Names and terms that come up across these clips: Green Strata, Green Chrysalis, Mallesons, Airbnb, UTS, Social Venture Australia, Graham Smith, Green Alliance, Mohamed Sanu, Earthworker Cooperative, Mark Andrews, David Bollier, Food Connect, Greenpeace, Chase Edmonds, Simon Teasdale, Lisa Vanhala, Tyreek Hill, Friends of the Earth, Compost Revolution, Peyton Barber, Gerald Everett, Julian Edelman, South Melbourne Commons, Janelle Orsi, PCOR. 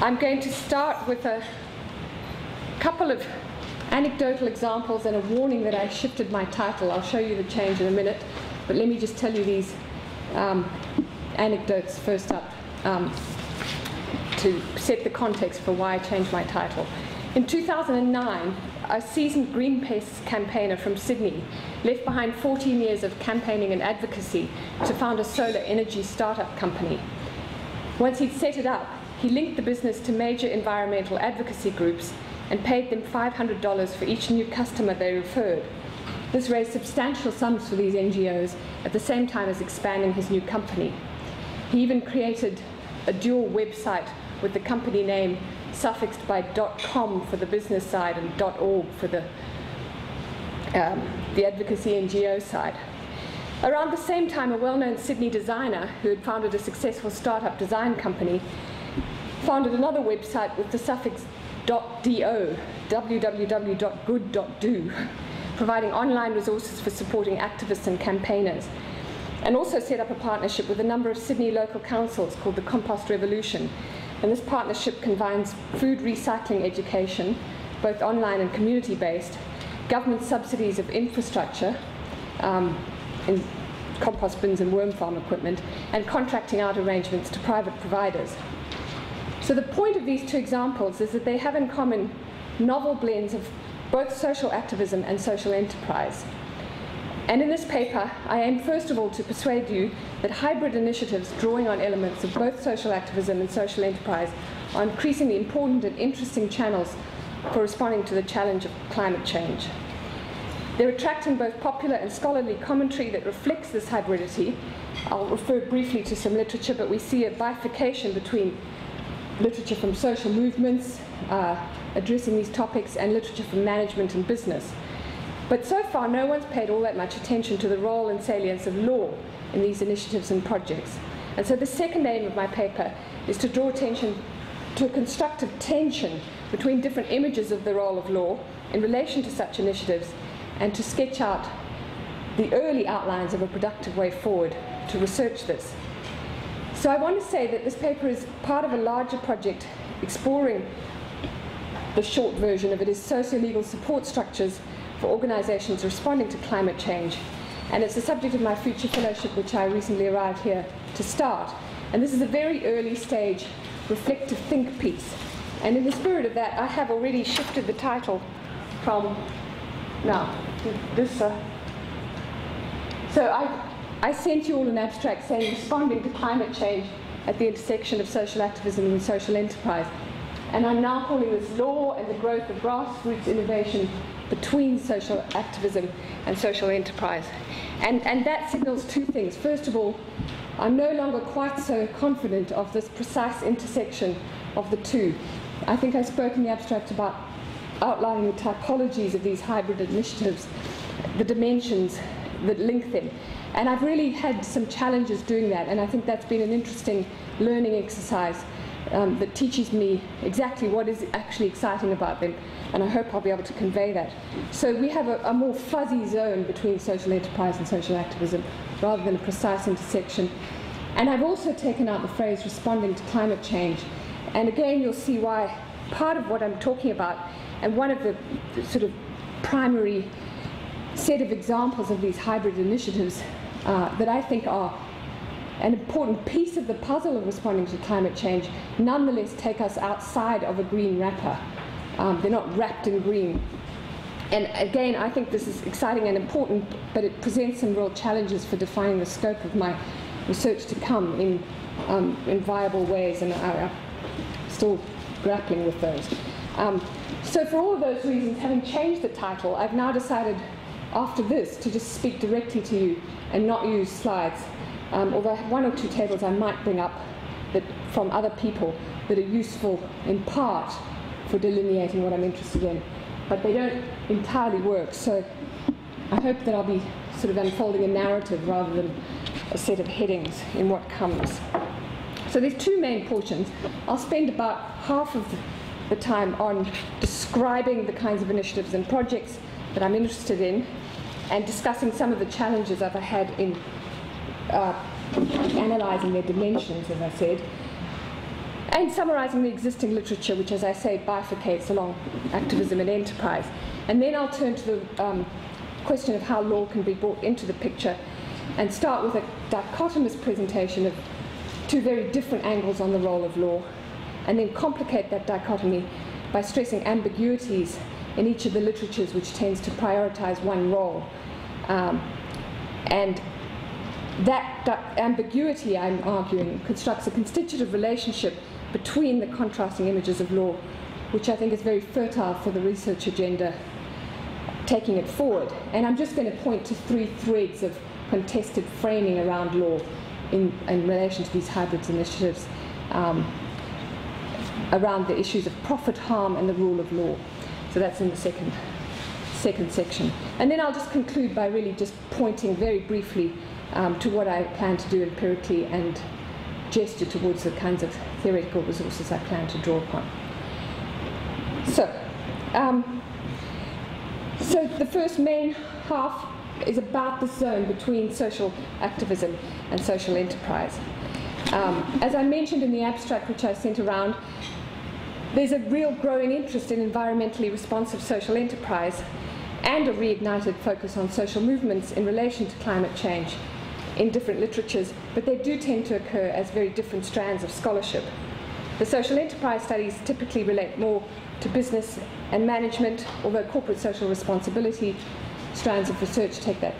I'm going to start with a couple of anecdotal examples and a warning that I shifted my title. I'll show you the change in a minute, but let me just tell you these anecdotes first up to set the context for why I changed my title. In 2009, a seasoned Greenpeace campaigner from Sydney left behind 14 years of campaigning and advocacy to found a solar energy startup company. Once he'd set it up, he linked the business to major environmental advocacy groups and paid them $500 for each new customer they referred. This raised substantial sums for these NGOs at the same time as expanding his new company. He even created a dual website with the company name suffixed by .com for the business side and .org for the advocacy NGO side. Around the same time, a well-known Sydney designer who had founded a successful startup design company founded another website with the suffix .do, www.good.do, providing online resources for supporting activists and campaigners, and also set up a partnership with a number of Sydney local councils called the Compost Revolution. And this partnership combines food recycling education, both online and community-based, government subsidies of infrastructure in compost bins and worm farm equipment, and contracting out arrangements to private providers. So the point of these two examples is that they have in common novel blends of both social activism and social enterprise. And in this paper, I aim first of all to persuade you that hybrid initiatives drawing on elements of both social activism and social enterprise are increasingly important and interesting channels for responding to the challenge of climate change. They're attracting both popular and scholarly commentary that reflects this hybridity. I'll refer briefly to some literature, but we see a bifurcation between literature from social movements addressing these topics and literature from management and business. But so far, no one's paid all that much attention to the role and salience of law in these initiatives and projects. And so the second aim of my paper is to draw attention to a constructive tension between different images of the role of law in relation to such initiatives, and to sketch out the early outlines of a productive way forward to research this. So I want to say that this paper is part of a larger project exploring the short version of it is socio-legal support structures for organisations responding to climate change. And it's the subject of my future fellowship, which I recently arrived here to start. And this is a very early stage reflective think piece. And in the spirit of that, I have already shifted the title from now this. So I sent you all an abstract saying responding to climate change at the intersection of social activism and social enterprise. And I'm now calling this law and the growth of grassroots innovation between social activism and social enterprise. And that signals two things. First of all, I'm no longer quite so confident of this precise intersection of the two. I think I spoke in the abstract about outlining the typologies of these hybrid initiatives, the dimensions that link them. And I've really had some challenges doing that, and I think that's been an interesting learning exercise that teaches me exactly what is actually exciting about them, and I hope I'll be able to convey that. So we have a more fuzzy zone between social enterprise and social activism rather than a precise intersection. And I've also taken out the phrase responding to climate change, and again you'll see why part of what I'm talking about, and one of the sort of primary set of examples of these hybrid initiatives that I think are an important piece of the puzzle of responding to climate change, nonetheless take us outside of a green wrapper. They're not wrapped in green. And again, I think this is exciting and important, but it presents some real challenges for defining the scope of my research to come in viable ways, and I'm still grappling with those. So for all of those reasons, having changed the title, I've now decided after this to just speak directly to you and not use slides, although I have one or two tables I might bring up that, from other people that are useful in part for delineating what I'm interested in, but they don't entirely work. So I hope that I'll be sort of unfolding a narrative rather than a set of headings in what comes. So there's two main portions. I'll spend about half of the time on describing the kinds of initiatives and projects that I'm interested in, and discussing some of the challenges I've had in analysing their dimensions, as I said. and summarising the existing literature, which, as I say, bifurcates along activism and enterprise. And then I'll turn to the question of how law can be brought into the picture, and start with a dichotomous presentation of two very different angles on the role of law, and then complicate that dichotomy by stressing ambiguities in each of the literatures, which tends to prioritise one role. And that ambiguity, I'm arguing, constructs a constitutive relationship between the contrasting images of law, which I think is very fertile for the research agenda taking it forward. And I'm just going to point to three threads of contested framing around law in relation to these hybrids initiatives, around the issues of profit, harm, and the rule of law. So that's in the second section. And then I'll just conclude by really just pointing very briefly to what I plan to do empirically, and gesture towards the kinds of theoretical resources I plan to draw upon. So the first main half is about the zone between social activism and social enterprise. As I mentioned in the abstract which I sent around, there's a real growing interest in environmentally responsive social enterprise, and a reignited focus on social movements in relation to climate change in different literatures, but they do tend to occur as very different strands of scholarship. The social enterprise studies typically relate more to business and management, although corporate social responsibility strands of research take that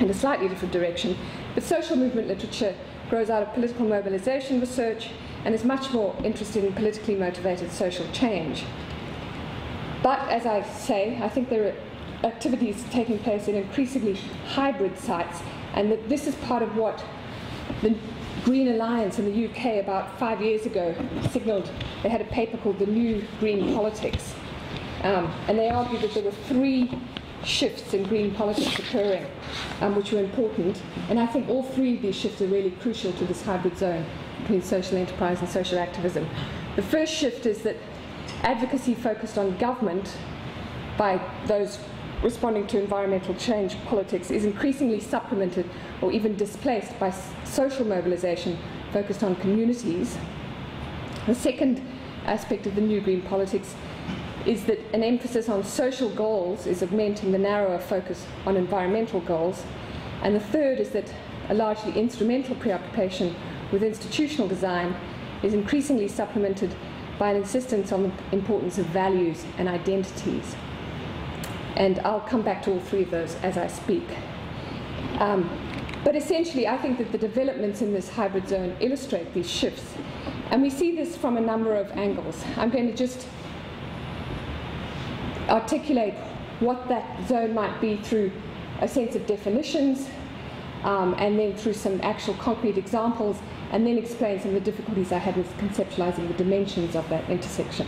in a slightly different direction. But social movement literature grows out of political mobilization research and is much more interested in politically motivated social change. But as I say, I think there are activities taking place in increasingly hybrid sites, and that this is part of what the Green Alliance in the UK about 5 years ago signalled. They had a paper called The New Green Politics, and they argued that there were three shifts in green politics occurring, which were important, and I think all three of these shifts are really crucial to this hybrid zone between social enterprise and social activism. The first shift is that advocacy focused on government by those responding to environmental change politics is increasingly supplemented or even displaced by social mobilization focused on communities. The second aspect of the new green politics is that an emphasis on social goals is augmenting the narrower focus on environmental goals. And the third is that a largely instrumental preoccupation with institutional design is increasingly supplemented by an insistence on the importance of values and identities. And I'll come back to all three of those as I speak. But essentially, I think that the developments in this hybrid zone illustrate these shifts. And we see this from a number of angles. I'm going to just articulate what that zone might be through a sense of definitions, and then through some actual concrete examples, and then explain some of the difficulties I had with conceptualizing the dimensions of that intersection.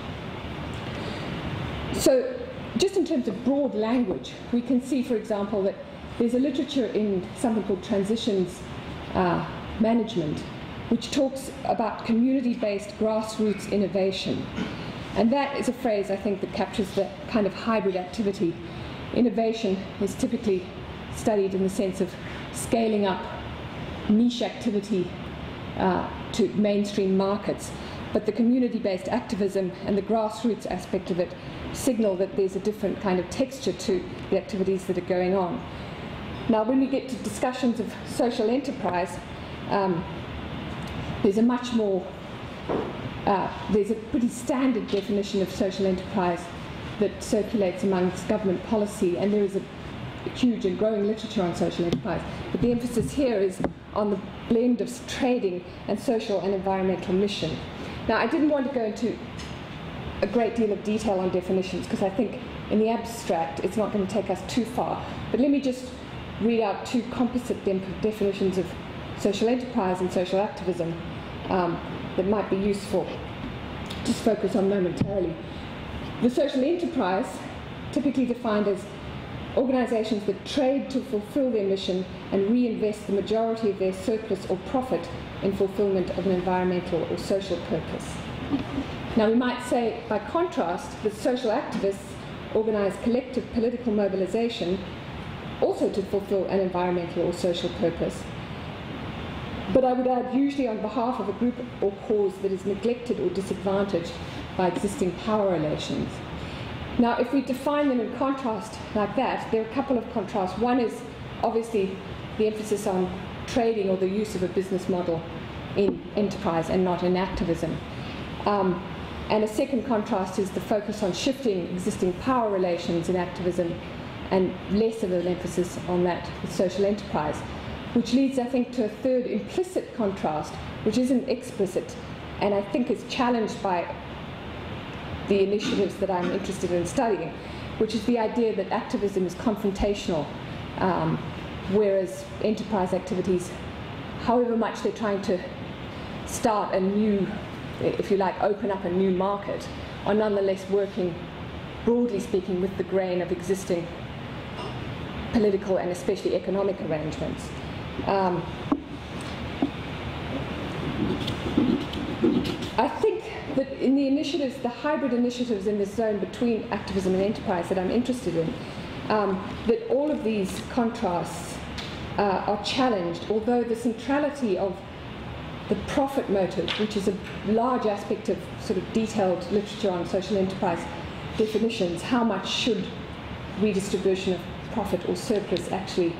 So just in terms of broad language, we can see, for example, that there's a literature in something called transitions management, which talks about community-based grassroots innovation. And that is a phrase, I think, that captures the kind of hybrid activity. Innovation is typically studied in the sense of scaling up niche activity to mainstream markets. But the community-based activism and the grassroots aspect of it signal that there's a different kind of texture to the activities that are going on. Now, when we get to discussions of social enterprise, there's a much more, there's a pretty standard definition of social enterprise that circulates amongst government policy, and there is a huge and growing literature on social enterprise. But the emphasis here is on the blend of trading and social and environmental mission. Now, I didn't want to go into a great deal of detail on definitions, because I think in the abstract it's not going to take us too far. But let me just read out two composite definitions of social enterprise and social activism that might be useful. Just focus on momentarily. The social enterprise, typically defined as organizations that trade to fulfill their mission and reinvest the majority of their surplus or profit in fulfillment of an environmental or social purpose. Now, we might say, by contrast, that social activists organize collective political mobilization also to fulfill an environmental or social purpose, But I would add, usually on behalf of a group or cause that is neglected or disadvantaged by existing power relations. Now, if we define them in contrast like that, there are a couple of contrasts. One is obviously the emphasis on trading or the use of a business model in enterprise and not in activism. And a second contrast is the focus on shifting existing power relations in activism and less of an emphasis on that with social enterprise, which leads, I think, to a third implicit contrast, which isn't explicit, and I think is challenged by the initiatives that I'm interested in studying, which is the idea that activism is confrontational, whereas enterprise activities, however much they're trying to start a new, if you like, open up a new market, are nonetheless working, broadly speaking, with the grain of existing political and especially economic arrangements. I think that in the initiatives, the hybrid initiatives in this zone between activism and enterprise that I'm interested in, that all of these contrasts are challenged, although the centrality of the profit motive, which is a large aspect of sort of detailed literature on social enterprise definitions, how much should redistribution of profit or surplus actually,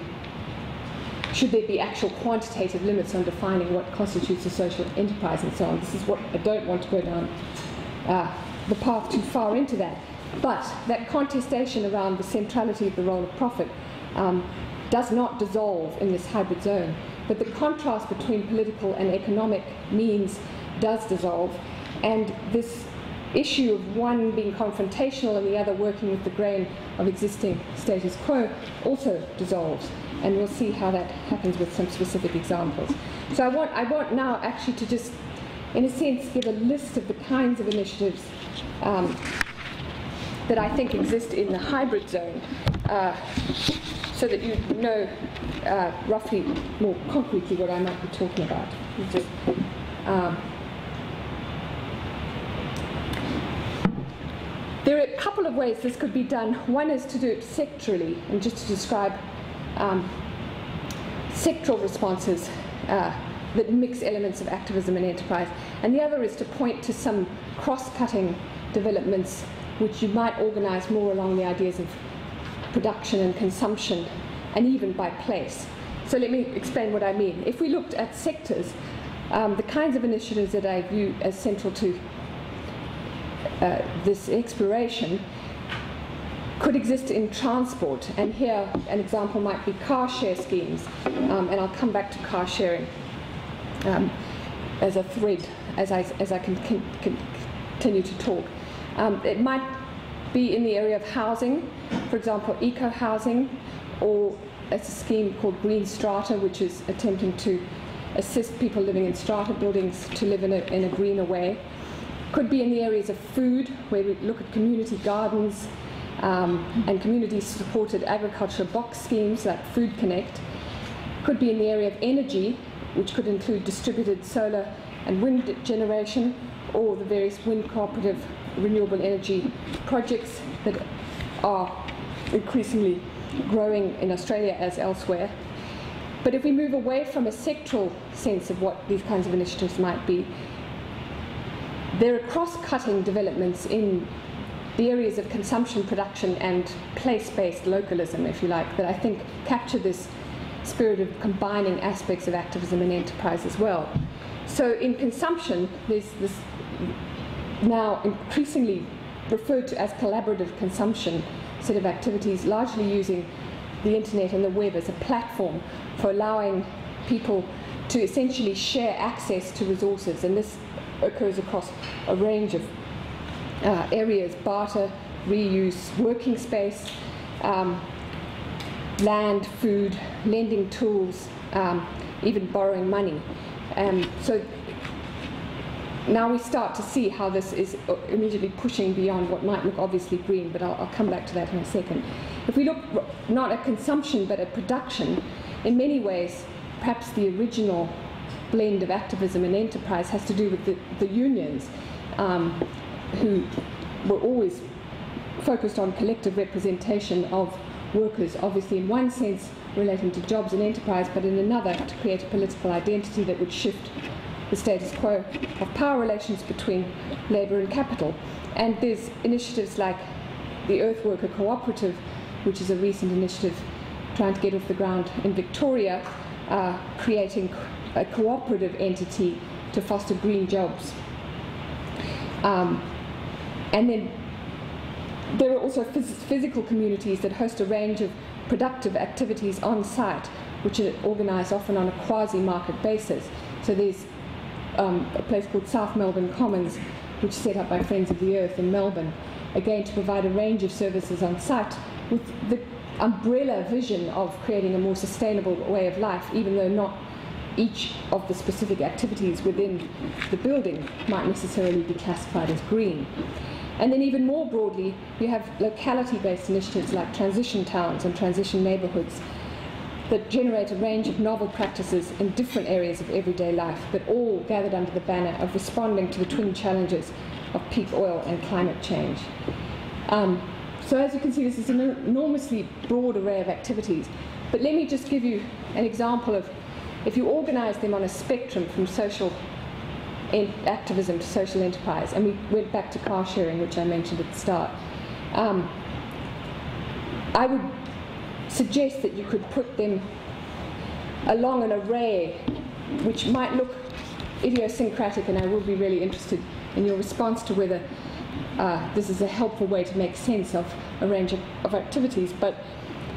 should there be actual quantitative limits on defining what constitutes a social enterprise and so on. This is what I don't want to go down the path too far into that. But that contestation around the centrality of the role of profit does not dissolve in this hybrid zone. But the contrast between political and economic means does dissolve. And this issue of one being confrontational and the other working with the grain of existing status quo also dissolves. And we'll see how that happens with some specific examples. So I want now actually to just, in a sense, give a list of the kinds of initiatives that I think exist in the hybrid zone, so that you know roughly, more concretely, what I might be talking about. Just, there are a couple of ways this could be done. One is to do it sectorally, and just to describe sectoral responses that mix elements of activism and enterprise. And the other is to point to some cross-cutting developments which you might organize more along the ideas of production and consumption, and even by place. So let me explain what I mean. If we looked at sectors, the kinds of initiatives that I view as central to this exploration could exist in transport. And here, an example might be car share schemes. And I'll come back to car sharing as a thread as I can continue to talk. It might be in the area of housing, for example, eco-housing, or it's a scheme called Green Strata, which is attempting to assist people living in strata buildings to live in a greener way. Could be in the areas of food, where we look at community gardens and community-supported agriculture box schemes like Food Connect. Could be in the area of energy, which could include distributed solar and wind generation, or the various wind cooperative renewable energy projects that are increasingly growing in Australia as elsewhere. But if we move away from a sectoral sense of what these kinds of initiatives might be, there are cross-cutting developments in the areas of consumption, production, and place-based localism, if you like, that I think capture this spirit of combining aspects of activism and enterprise as well. So in consumption, there's this now increasingly referred to as collaborative consumption set of activities, largely using the internet and the web as a platform for allowing people to essentially share access to resources. And this occurs across a range of areas: barter, reuse, working space, land, food, lending tools, even borrowing money. So now we start to see how this is immediately pushing beyond what might look obviously green, but I'll come back to that in a second. If we look not at consumption but at production, in many ways perhaps the original blend of activism and enterprise has to do with the unions, who were always focused on collective representation of workers, obviously in one sense relating to jobs and enterprise, but in another to create a political identity that would shift the status quo of power relations between labour and capital. And there's initiatives like the Earthworker Cooperative, which is a recent initiative trying to get off the ground in Victoria, creating a cooperative entity to foster green jobs. And then there are also physical communities that host a range of productive activities on site, which are organised often on a quasi-market basis. So there's a place called South Melbourne Commons, which is set up by Friends of the Earth in Melbourne, again to provide a range of services on site with the umbrella vision of creating a more sustainable way of life, even though not each of the specific activities within the building might necessarily be classified as green. And then even more broadly, you have locality-based initiatives like transition towns and transition neighbourhoods that generate a range of novel practices in different areas of everyday life, but all gathered under the banner of responding to the twin challenges of peak oil and climate change. So as you can see, this is an enormously broad array of activities. But let me just give you an example of, if you organise them on a spectrum from social activism to social enterprise, and we went back to car sharing, which I mentioned at the start, I would suggest that you could put them along an array which might look idiosyncratic, and I will be really interested in your response to whether this is a helpful way to make sense of a range of activities. But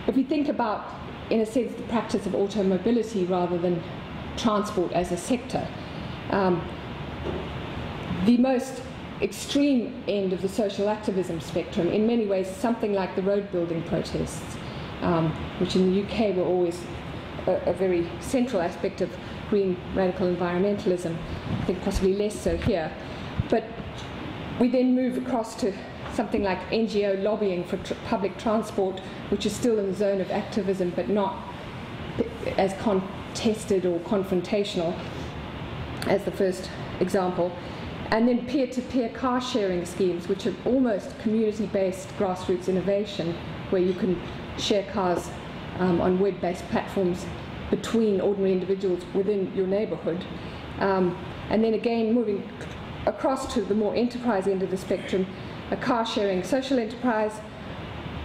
if we think about, in a sense, the practice of automobility rather than transport as a sector, the most extreme end of the social activism spectrum, in many ways, is something like the road building protests, which in the UK were always a very central aspect of green radical environmentalism. I think possibly less so here. But we then move across to something like NGO lobbying for public transport, which is still in the zone of activism, but not as contested or confrontational as the first example. And then peer-to-peer car sharing schemes, which are almost community-based grassroots innovation, where you can share cars on web-based platforms between ordinary individuals within your neighbourhood. And then again, moving across to the more enterprise end of the spectrum, a car-sharing social enterprise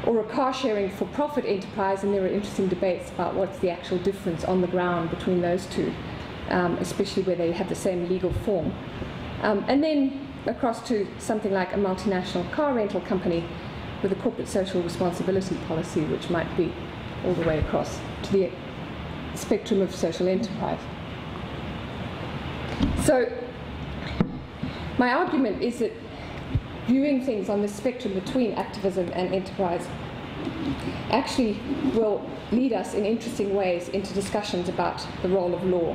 or a car-sharing for-profit enterprise, and there are interesting debates about what's the actual difference on the ground between those two, especially where they have the same legal form. And then across to something like a multinational car rental company with a corporate social responsibility policy, which might be all the way across to the spectrum of social enterprise. So my argument is that viewing things on the spectrum between activism and enterprise actually will lead us in interesting ways into discussions about the role of law.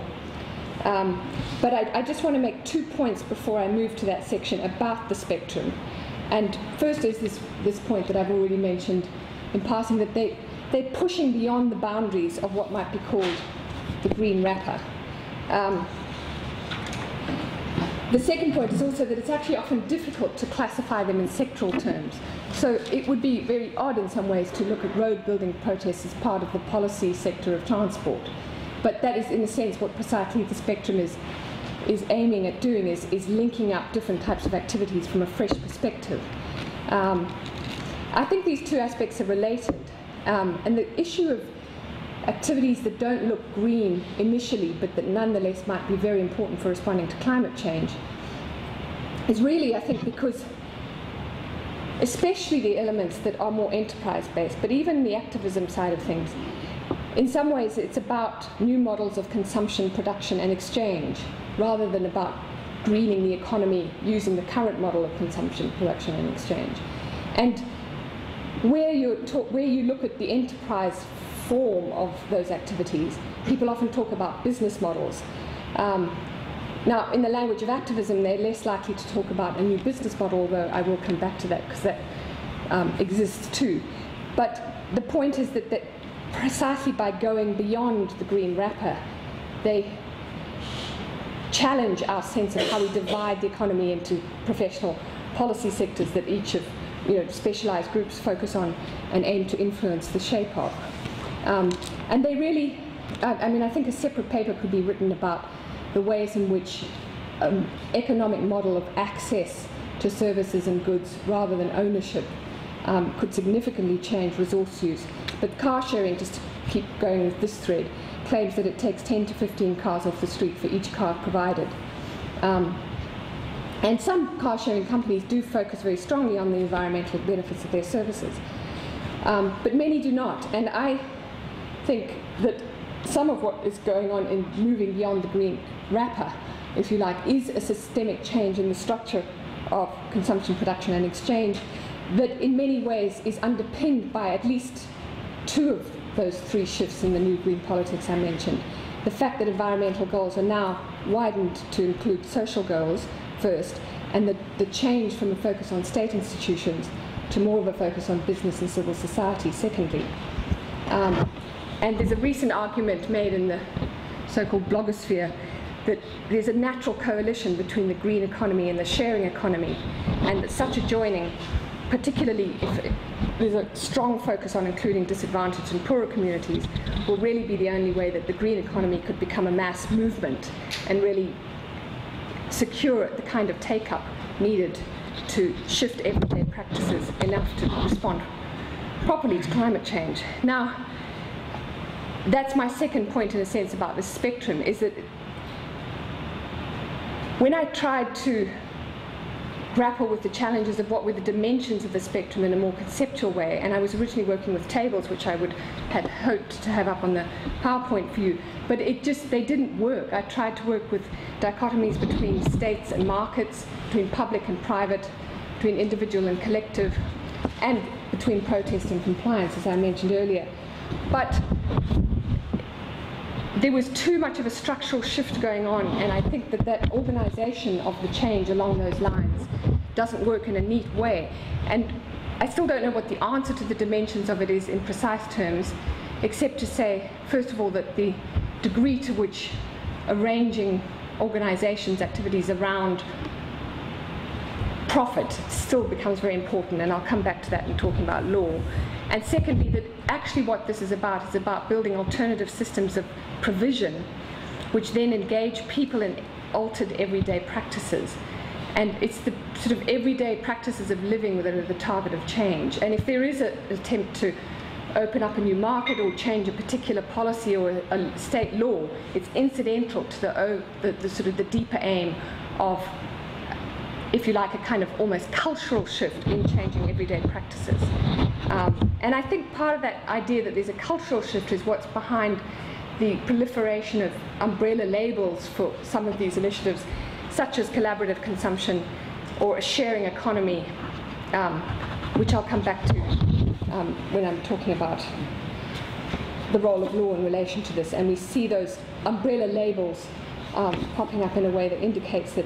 But I just want to make 2 points before I move to that section about the spectrum. And first is this point that I've already mentioned in passing, that they're pushing beyond the boundaries of what might be called the green wrapper. The second point is also that it's actually often difficult to classify them in sectoral terms. So it would be very odd in some ways to look at road building protests as part of the policy sector of transport. But that is, in a sense, what precisely the spectrum is aiming at doing, is linking up different types of activities from a fresh perspective. I think these two aspects are related. And the issue of activities that don't look green initially, but that nonetheless might be very important for responding to climate change, is really, I think, because especially the elements that are more enterprise-based, but even the activism side of things, in some ways it's about new models of consumption, production and exchange, rather than about greening the economy using the current model of consumption, production and exchange. And where you look at the enterprise form of those activities, people often talk about business models. Now, in the language of activism, they're less likely to talk about a new business model, although I will come back to that because that exists too. But the point is that precisely by going beyond the green wrapper, they challenge our sense of how we divide the economy into professional policy sectors that each of specialised groups focus on and aim to influence the shape of. And they really, I mean, I think a separate paper could be written about the ways in which economic model of access to services and goods rather than ownership could significantly change resource use. But car sharing, just to keep going with this thread, claims that it takes 10 to 15 cars off the street for each car provided. And some car sharing companies do focus very strongly on the environmental benefits of their services. But many do not. And I think that some of what is going on in moving beyond the green wrapper, if you like, is a systemic change in the structure of consumption, production, and exchange that in many ways is underpinned by at least two of those three shifts in the new green politics I mentioned. The fact that environmental goals are now widened to include social goals first, and the change from a focus on state institutions to more of a focus on business and civil society secondly. And there's a recent argument made in the so-called blogosphere that there's a natural coalition between the green economy and the sharing economy, and that such a joining, particularly if there's a strong focus on including disadvantaged and poorer communities, will really be the only way that the green economy could become a mass movement and really secure the kind of take-up needed to shift everyday practices enough to respond properly to climate change. Now, that's my second point in a sense about the spectrum, is that when I tried to grapple with the challenges of what were the dimensions of the spectrum in a more conceptual way, and I was originally working with tables, which I had hoped to have up on the PowerPoint for you, but they didn't work. I tried to work with dichotomies between states and markets, between public and private, between individual and collective, and between protest and compliance, as I mentioned earlier. But there was too much of a structural shift going on, and I think that that organisation of the change along those lines doesn't work in a neat way. And I still don't know what the answer to the dimensions of it is in precise terms, except to say, first of all, that the degree to which arranging organisations' activities around profit still becomes very important, and I'll come back to that in talking about law. And secondly, that actually what this is about building alternative systems of provision, which then engage people in altered everyday practices. And it's the sort of everyday practices of living that are the target of change. And if there is an attempt to open up a new market or change a particular policy or a state law, it's incidental to the sort of the deeper aim of, if you like, a kind of almost cultural shift in changing everyday practices. And I think part of that idea that there's a cultural shift is what's behind the proliferation of umbrella labels for some of these initiatives, such as collaborative consumption or a sharing economy, which I'll come back to when I'm talking about the role of law in relation to this. And we see those umbrella labels popping up in a way that indicates that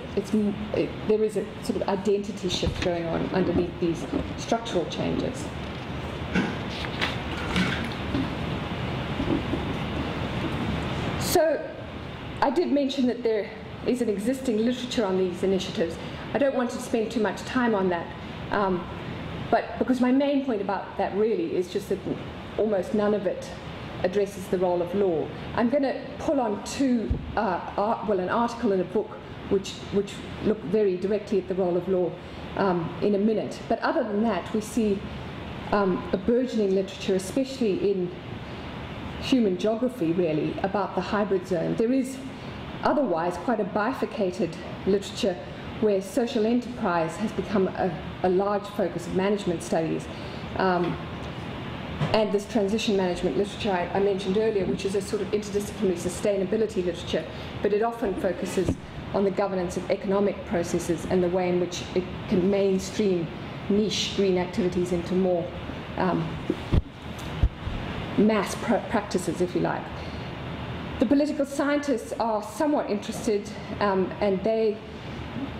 there is a sort of identity shift going on underneath these structural changes. So I did mention that there is an existing literature on these initiatives. I don't want to spend too much time on that, but because my main point about that really is just that almost none of it addresses the role of law. I'm going to pull on an article and a book which look very directly at the role of law in a minute. But other than that, we see a burgeoning literature, especially in human geography, really, about the hybrid zone. There is otherwise quite a bifurcated literature where social enterprise has become a large focus of management studies. And this transition management literature I mentioned earlier, which is a sort of interdisciplinary sustainability literature, but it often focuses on the governance of economic processes and the way in which it can mainstream niche green activities into more mass practices, if you like. The political scientists are somewhat interested, and they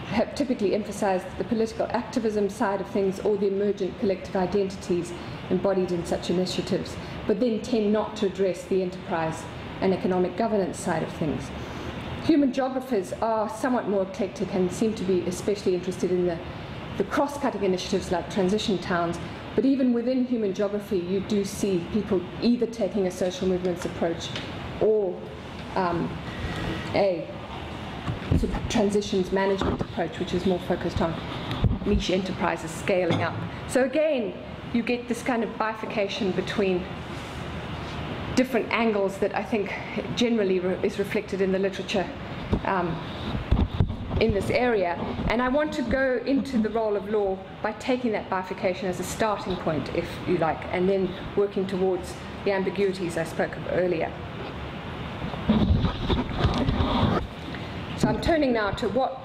have typically emphasized the political activism side of things or the emergent collective identities embodied in such initiatives, but then tend not to address the enterprise and economic governance side of things. Human geographers are somewhat more eclectic and seem to be especially interested in the cross-cutting initiatives like transition towns, But even within human geography, you do see people either taking a social movements approach or a sort of transitions management approach, which is more focused on niche enterprises scaling up. So again, you get this kind of bifurcation between different angles that I think generally is reflected in the literature in this area. And I want to go into the role of law by taking that bifurcation as a starting point, if you like, and then working towards the ambiguities I spoke of earlier. So I'm turning now to what,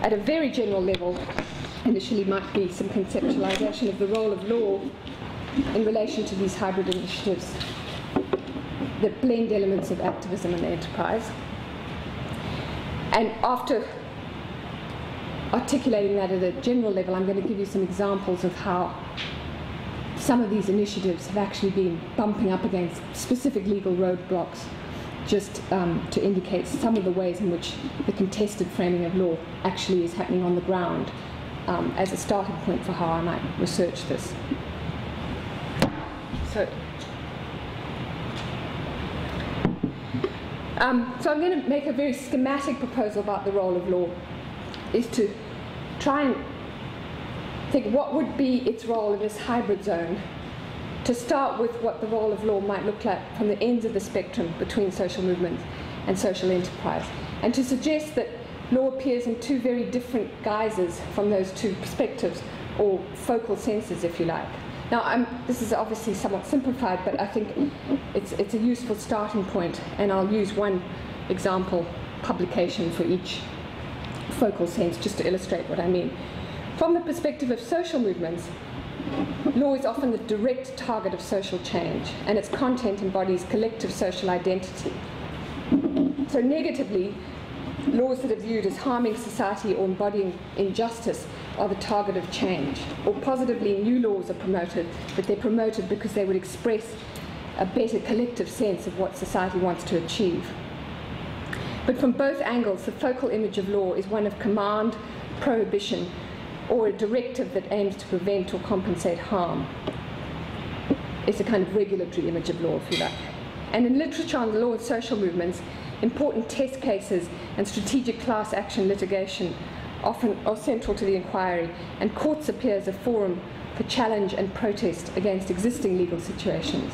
at a very general level, initially might be some conceptualization of the role of law in relation to these hybrid initiatives that blend elements of activism and enterprise. And after articulating that at a general level, I'm going to give you some examples of how some of these initiatives have actually been bumping up against specific legal roadblocks, just to indicate some of the ways in which the contested framing of law actually is happening on the ground, as a starting point for how I might research this. So I'm going to make a very schematic proposal about the role of law, is to try and think what would be its role in this hybrid zone, to start with what the role of law might look like from the ends of the spectrum between social movements and social enterprise, and to suggest that law appears in two very different guises from those two perspectives, or focal senses, if you like. Now, this is obviously somewhat simplified, but I think it's a useful starting point, and I'll use one example publication for each focal sense just to illustrate what I mean. From the perspective of social movements, law is often the direct target of social change, and its content embodies collective social identity. So negatively, laws that are viewed as harming society or embodying injustice are the target of change. Or positively, new laws are promoted, but they're promoted because they would express a better collective sense of what society wants to achieve. But from both angles, the focal image of law is one of command, prohibition, or a directive that aims to prevent or compensate harm. It's a kind of regulatory image of law, if you like. And in literature on the law and social movements, important test cases and strategic class action litigation often are central to the inquiry, and courts appear as a forum for challenge and protest against existing legal situations.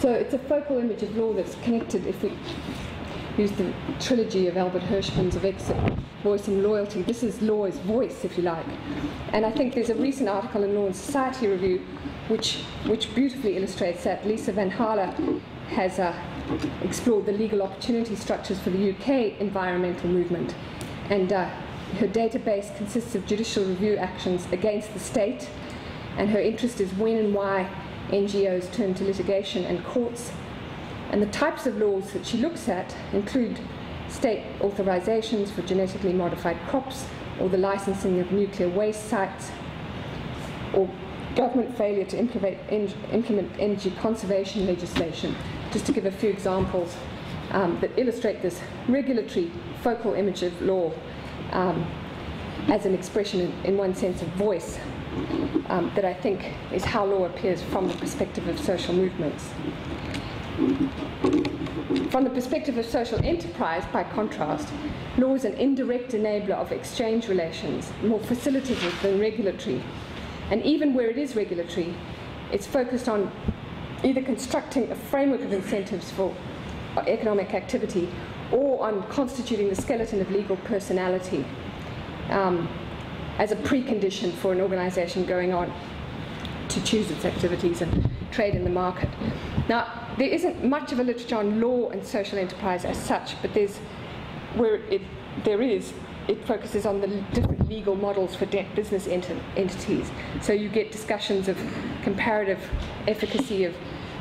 So it's a focal image of law that's connected, if we use the trilogy of Albert Hirschman's of Exit, Voice and Loyalty. This is law as voice, if you like. And I think there's a recent article in Law and Society Review which beautifully illustrates that. Lisa Vanhala has explored the legal opportunity structures for the UK environmental movement. And her database consists of judicial review actions against the state, and her interest is when and why NGOs turn to litigation and courts. And the types of laws that she looks at include state authorizations for genetically modified crops, or the licensing of nuclear waste sites, or government failure to implement energy conservation legislation, just to give a few examples that illustrate this regulatory focal image of law as an expression, in one sense, of voice, that I think is how law appears from the perspective of social movements. From the perspective of social enterprise, by contrast, law is an indirect enabler of exchange relations, more facilitative than regulatory. And even where it is regulatory, it's focused on either constructing a framework of incentives for economic activity or on constituting the skeleton of legal personality as a precondition for an organization going on to choose its activities and trade in the market. Now, there isn't much of a literature on law and social enterprise as such, but it focuses on the different legal models for business entities. So you get discussions of comparative efficacy of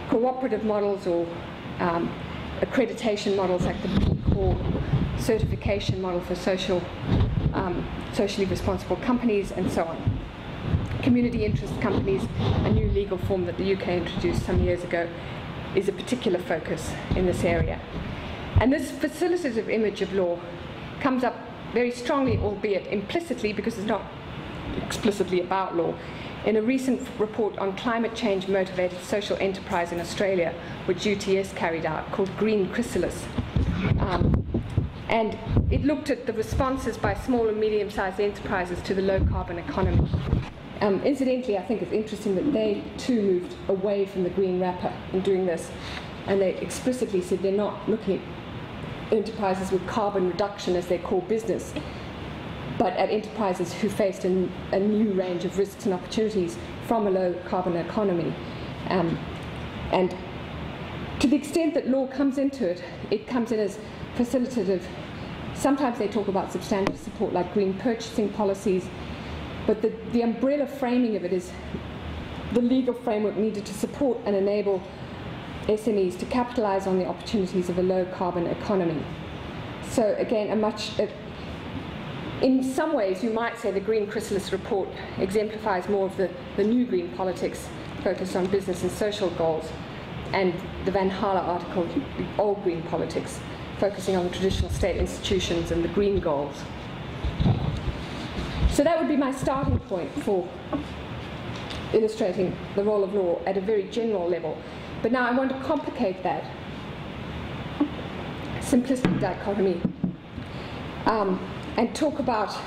cooperative models, or accreditation models like the PCOR certification model for social, socially responsible companies, and so on. Community interest companies, a new legal form that the UK introduced some years ago, is a particular focus in this area. And this facilitative image of law comes up very strongly, albeit implicitly, because it's not explicitly about law. In a recent report on climate change-motivated social enterprise in Australia, which UTS carried out, called Green Chrysalis, and it looked at the responses by small and medium-sized enterprises to the low-carbon economy. Incidentally, I think it's interesting that they too moved away from the green wrapper in doing this, and they explicitly said they're not looking at enterprises with carbon reduction as their core business, but at enterprises who faced a new range of risks and opportunities from a low-carbon economy. And to the extent that law comes into it, it comes in as facilitative. Sometimes they talk about substantive support like green purchasing policies, but the umbrella framing of it is the legal framework needed to support and enable SMEs to capitalize on the opportunities of a low-carbon economy. So again, in some ways you might say the Green Chrysalis report exemplifies more of the new green politics focused on business and social goals, and the Vanhala article, the old green politics, focusing on the traditional state institutions and the green goals. So that would be my starting point for illustrating the role of law at a very general level. But now I want to complicate that simplistic dichotomy and talk about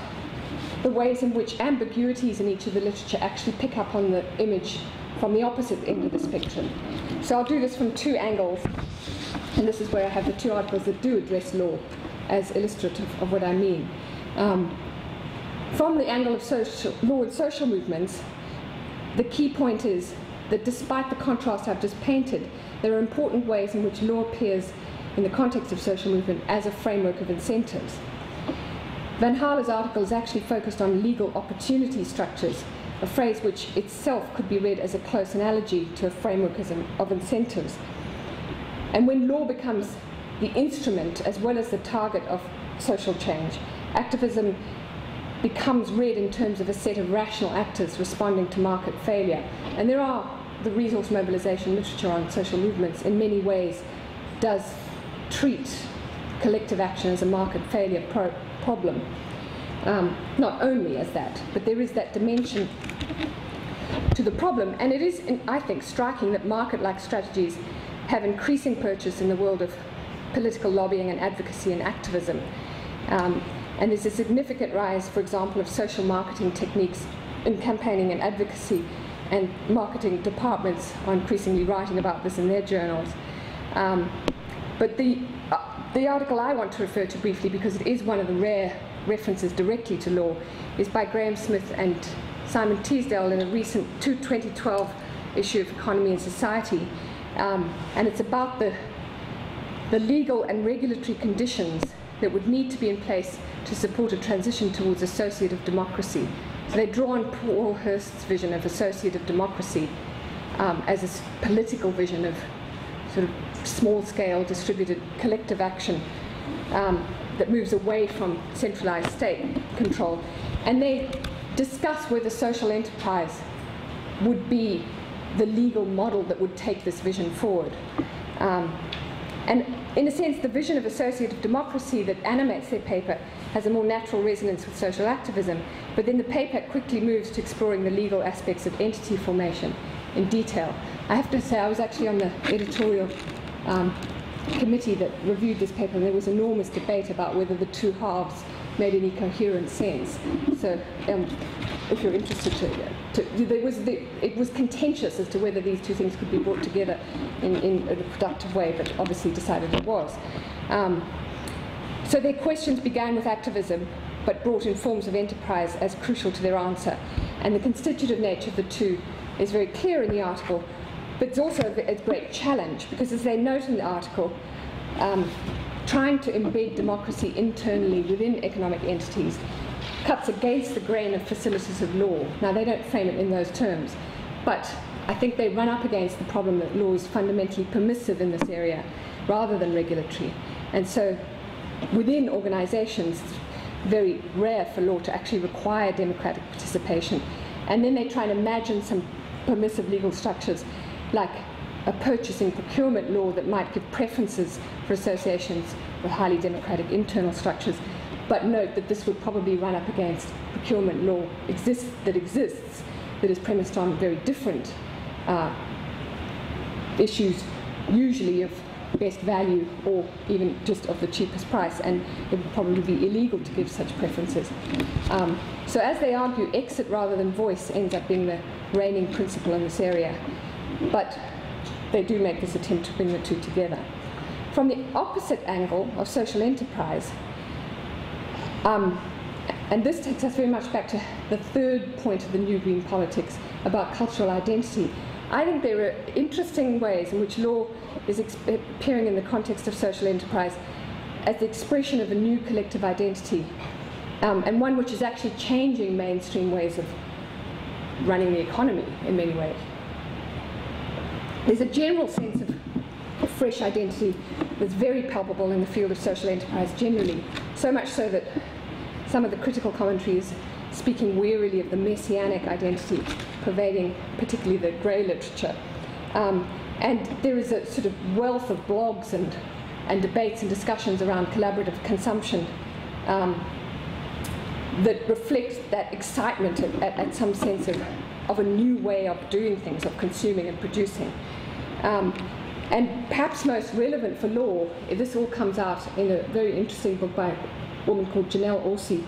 the ways in which ambiguities in each of the literature actually pick up on the image from the opposite end of the spectrum. So I'll do this from two angles, and this is where I have the two articles that do address law as illustrative of what I mean. From the angle of law and social movements, the key point is that despite the contrast I've just painted, there are important ways in which law appears in the context of social movement as a framework of incentives. Vanhala's article is actually focused on legal opportunity structures, a phrase which itself could be read as a close analogy to a framework of incentives. And when law becomes the instrument as well as the target of social change, activism becomes read in terms of a set of rational actors responding to market failure. And there are the resource mobilization literature on social movements in many ways does treat collective action as a market failure problem. Not only as that, but there is that dimension to the problem. And it is, I think, striking that market-like strategies have increasing purchase in the world of political lobbying and advocacy and activism. And there's a significant rise, for example, of social marketing techniques in campaigning and advocacy, and marketing departments are increasingly writing about this in their journals. But the article I want to refer to briefly, because it is one of the rare references directly to law, is by Graham Smith and Simon Teasdale in a recent 2012 issue of Economy and Society. And it's about the legal and regulatory conditions that would need to be in place to support a transition towards associative democracy. So they draw on Paul Hurst's vision of associative democracy as a political vision of sort of small-scale, distributed collective action that moves away from centralized state control. And they discuss whether social enterprise would be the legal model that would take this vision forward. And in a sense, the vision of associative democracy that animates their paper has a more natural resonance with social activism, but then the paper quickly moves to exploring the legal aspects of entity formation in detail. I have to say, I was actually on the editorial committee that reviewed this paper, and there was enormous debate about whether the two halves made any coherent sense. So if you're interested it was contentious as to whether these two things could be brought together in a productive way, but obviously decided it was. So their questions began with activism, but brought in forms of enterprise as crucial to their answer. And the constitutive nature of the two is very clear in the article, but it's also a great challenge, because as they note in the article, trying to embed democracy internally within economic entities cuts against the grain of facilitative law. Now, they don't frame it in those terms, but I think they run up against the problem that law is fundamentally permissive in this area rather than regulatory. And so within organizations, it's very rare for law to actually require democratic participation. And then they try and imagine some permissive legal structures like a purchasing procurement law that might give preferences for associations with highly democratic internal structures. But note that this would probably run up against procurement law that exists that is premised on very different issues, usually of best value or even just of the cheapest price, and it would probably be illegal to give such preferences. So as they argue, exit rather than voice ends up being the reigning principle in this area, but they do make this attempt to bring the two together. From the opposite angle of social enterprise, and this takes us very much back to the third point of the new green politics about cultural identity, I think there are interesting ways in which law is appearing in the context of social enterprise as the expression of a new collective identity, and one which is actually changing mainstream ways of running the economy in many ways. There's a general sense of fresh identity that's very palpable in the field of social enterprise generally, so much so that some of the critical commentary is speaking wearily of the messianic identity pervading particularly the grey literature. And there is a sort of wealth of blogs and debates and discussions around collaborative consumption that reflects that excitement at some sense of a new way of doing things, of consuming and producing. And perhaps most relevant for law, this all comes out in a very interesting book by a woman called Janelle Orsi,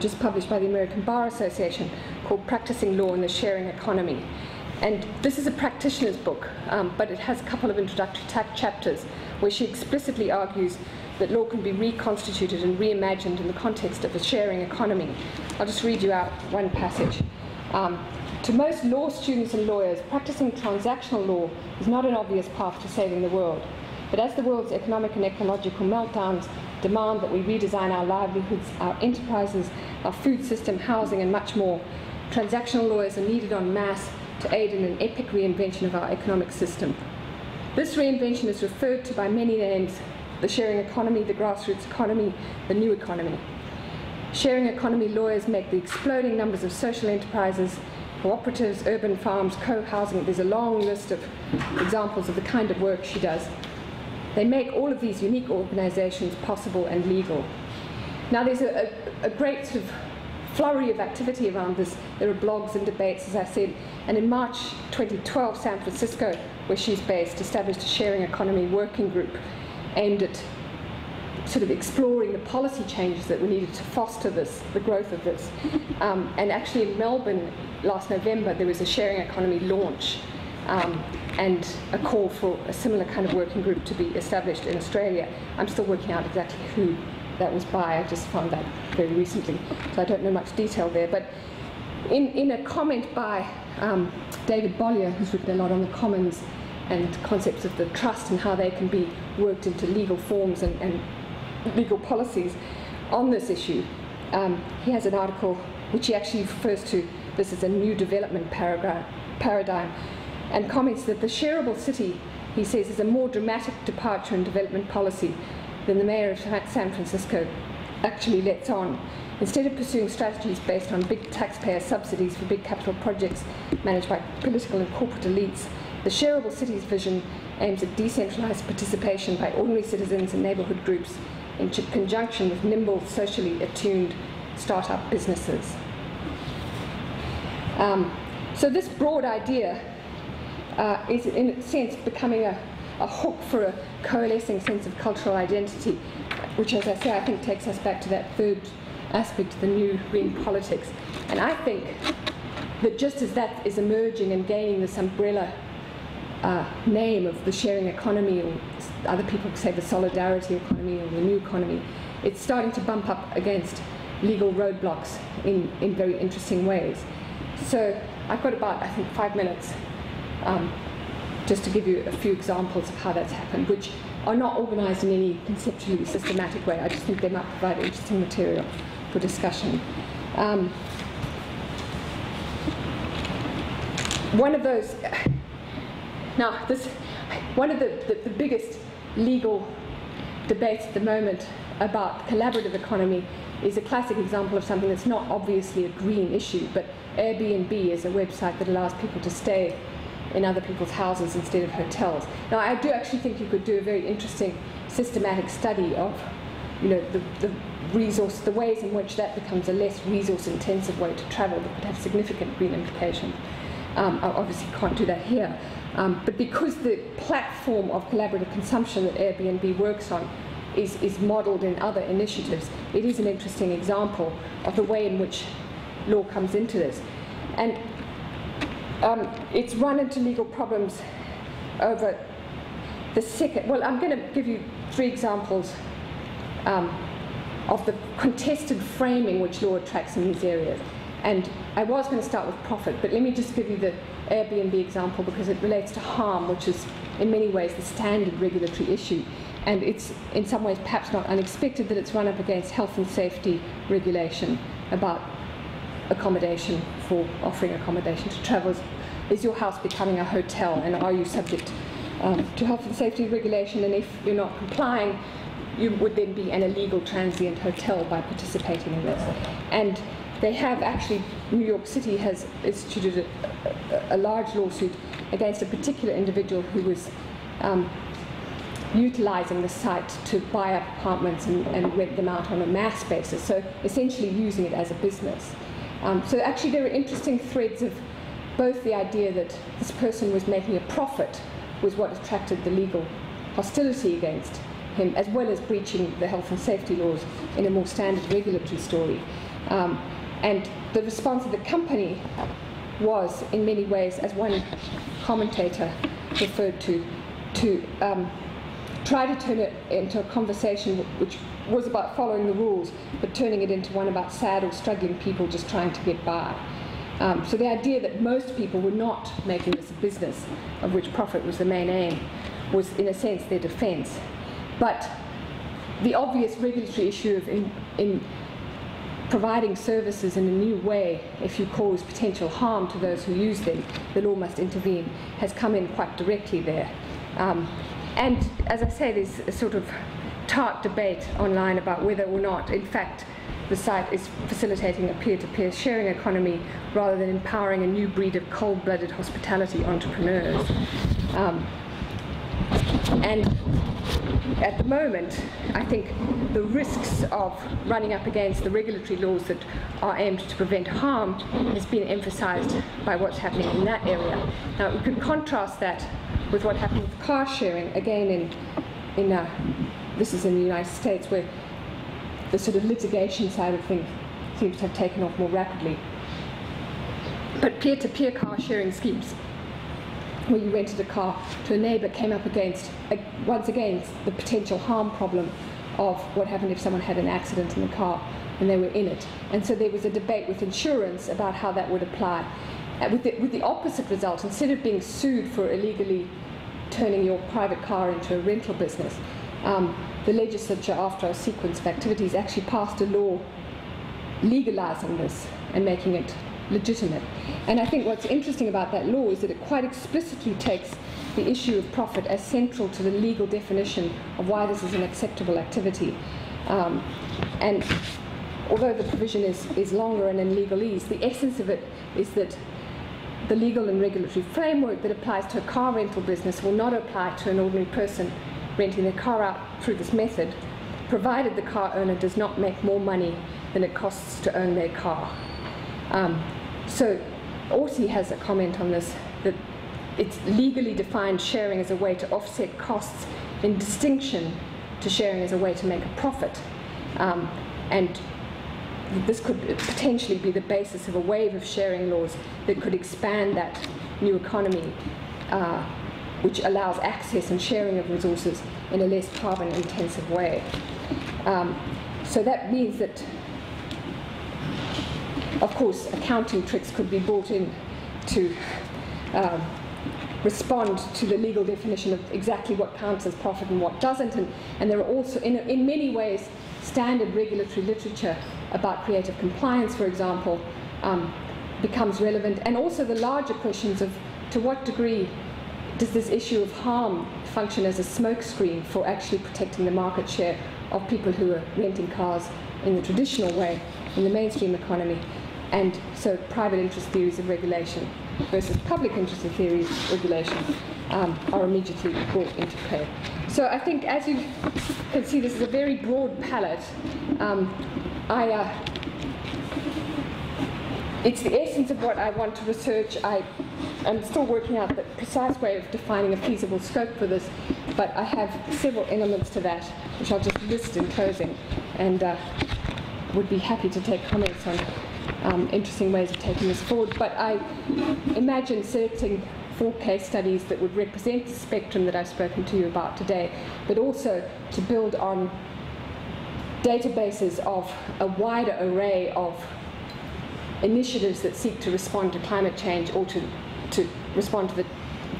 just published by the American Bar Association, called Practicing Law in the Sharing Economy. And this is a practitioner's book, but it has a couple of introductory chapters where she explicitly argues that law can be reconstituted and reimagined in the context of a sharing economy. I'll just read you out one passage. To most law students and lawyers, practicing transactional law is not an obvious path to saving the world. But as the world's economic and ecological meltdowns demand that we redesign our livelihoods, our enterprises, our food system, housing, and much more, transactional lawyers are needed en masse to aid in an epic reinvention of our economic system. This reinvention is referred to by many names: the sharing economy, the grassroots economy, the new economy. Sharing economy lawyers make the exploding numbers of social enterprises, cooperatives, urban farms, co-housing. There's a long list of examples of the kind of work she does. They make all of these unique organizations possible and legal. Now there's a great sort of flurry of activity around this. There are blogs and debates, as I said, and in March 2012, San Francisco, where she's based, established a sharing economy working group aimed at sort of exploring the policy changes that were needed to foster this, the growth of this. And actually in Melbourne last November, there was a sharing economy launch and a call for a similar kind of working group to be established in Australia. I'm still working out exactly who that was by. I just found that very recently, so I don't know much detail there. But in a comment by David Bollier, who's written a lot on the commons and concepts of the trust and how they can be worked into legal forms and legal policies on this issue, he has an article which he actually refers to this as a new development paradigm, and comments that the shareable city, he says, is a more dramatic departure in development policy than the mayor of San Francisco actually lets on. Instead of pursuing strategies based on big taxpayer subsidies for big capital projects managed by political and corporate elites, the shareable city's vision aims at decentralized participation by ordinary citizens and neighborhood groups in conjunction with nimble, socially attuned startup businesses. So this broad idea is in a sense becoming a hook for a coalescing sense of cultural identity, which, as I say, I think takes us back to that third aspect of the new green politics. And I think that just as that is emerging and gaining this umbrella name of the sharing economy, or other people say the solidarity economy or the new economy, it's starting to bump up against legal roadblocks in very interesting ways. So I've got about, I think, 5 minutes just to give you a few examples of how that's happened, which are not organised in any conceptually systematic way. I just think they might provide interesting material for discussion. One of those, now this, one of the biggest legal debates at the moment about collaborative economy is a classic example of something that's not obviously a green issue, but Airbnb is a website that allows people to stay in other people's houses instead of hotels. Now, I do actually think you could do a very interesting systematic study of, you know, the resource, the ways in which that becomes a less resource-intensive way to travel that could have significant green implications. I obviously can't do that here. But because the platform of collaborative consumption that Airbnb works on is modelled in other initiatives, it is an interesting example of the way in which law comes into this. And it's run into legal problems over the second... Well, I'm going to give you three examples of the contested framing which law attracts in these areas. And I was going to start with profit, but let me just give you the Airbnb example because it relates to harm, which is in many ways the standard regulatory issue. And it's in some ways perhaps not unexpected that it's run up against health and safety regulation about accommodation for offering accommodation to travellers. Is your house becoming a hotel, and are you subject to health and safety regulation? And if you're not complying, you would then be an illegal transient hotel by participating in this. And they have actually, New York City has instituted a large lawsuit against a particular individual who was utilising the site to buy up apartments and rent them out on a mass basis, so essentially using it as a business. So actually there are interesting threads of both the idea that this person was making a profit was what attracted the legal hostility against him, as well as breaching the health and safety laws in a more standard regulatory story. And the response of the company was, in many ways, as one commentator referred to try to turn it into a conversation which was about following the rules, but turning it into one about sad or struggling people just trying to get by. So the idea that most people were not making this a business, of which profit was the main aim, was in a sense their defence. But the obvious regulatory issue of in providing services in a new way, if you cause potential harm to those who use them, the law must intervene, has come in quite directly there. And as I say, there's a sort of tart debate online about whether or not, in fact, the site is facilitating a peer-to-peer sharing economy rather than empowering a new breed of cold-blooded hospitality entrepreneurs. And at the moment, I think the risks of running up against the regulatory laws that are aimed to prevent harm has been emphasised by what's happening in that area. Now, we could contrast that with what happened with car sharing, again this is in the United States, where the sort of litigation side of things seems to have taken off more rapidly. But peer-to-peer car sharing schemes, where you rented a car to a neighbour, came up against, once again, the potential harm problem of what happened if someone had an accident in the car and they were in it. And so there was a debate with insurance about how that would apply. With the opposite result, instead of being sued for illegally turning your private car into a rental business, the legislature, after a sequence of activities, actually passed a law legalising this and making it legitimate. And I think what's interesting about that law is that it quite explicitly takes the issue of profit as central to the legal definition of why this is an acceptable activity. And although the provision is longer and in legalese, the essence of it is that the legal and regulatory framework that applies to a car rental business will not apply to an ordinary person renting their car out through this method, provided the car owner does not make more money than it costs to own their car. So Orsi has a comment on this, that it's legally defined sharing as a way to offset costs in distinction to sharing as a way to make a profit. And this could potentially be the basis of a wave of sharing laws that could expand that new economy, which allows access and sharing of resources in a less carbon-intensive way. So that means that, of course, accounting tricks could be brought in to respond to the legal definition of exactly what counts as profit and what doesn't. And there are also, in many ways, standard regulatory literature about creative compliance, for example, becomes relevant. And also the larger questions of to what degree does this issue of harm function as a smokescreen for actually protecting the market share of people who are renting cars in the traditional way, in the mainstream economy, and so private interest theories of regulation versus public interest and theories, regulations are immediately brought into play. So I think, as you can see, this is a very broad palette. It's the essence of what I want to research. I'm still working out the precise way of defining a feasible scope for this, but I have several elements to that, which I'll just list in closing, and would be happy to take comments on interesting ways of taking this forward. But I imagine selecting 4 case studies that would represent the spectrum that I've spoken to you about today, but also to build on databases of a wider array of initiatives that seek to respond to climate change, or to respond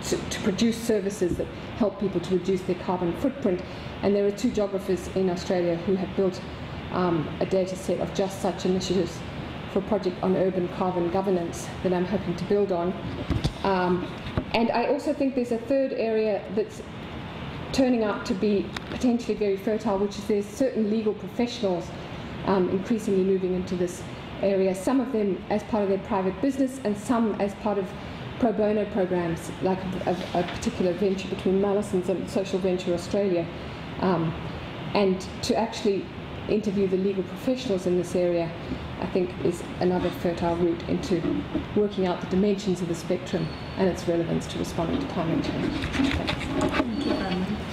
to produce services that help people to reduce their carbon footprint. And there are 2 geographers in Australia who have built a data set of just such initiatives for a project on urban carbon governance that I'm hoping to build on. And I also think there's a 3rd area that's turning out to be potentially very fertile, which is there's certain legal professionals increasingly moving into this area, some of them as part of their private business and some as part of pro bono programs, like a particular venture between Mallesons and Social Venture Australia, and to actually interview the legal professionals in this area, I think, is another fertile route into working out the dimensions of the spectrum and its relevance to responding to climate change. Thanks. Thank you very much.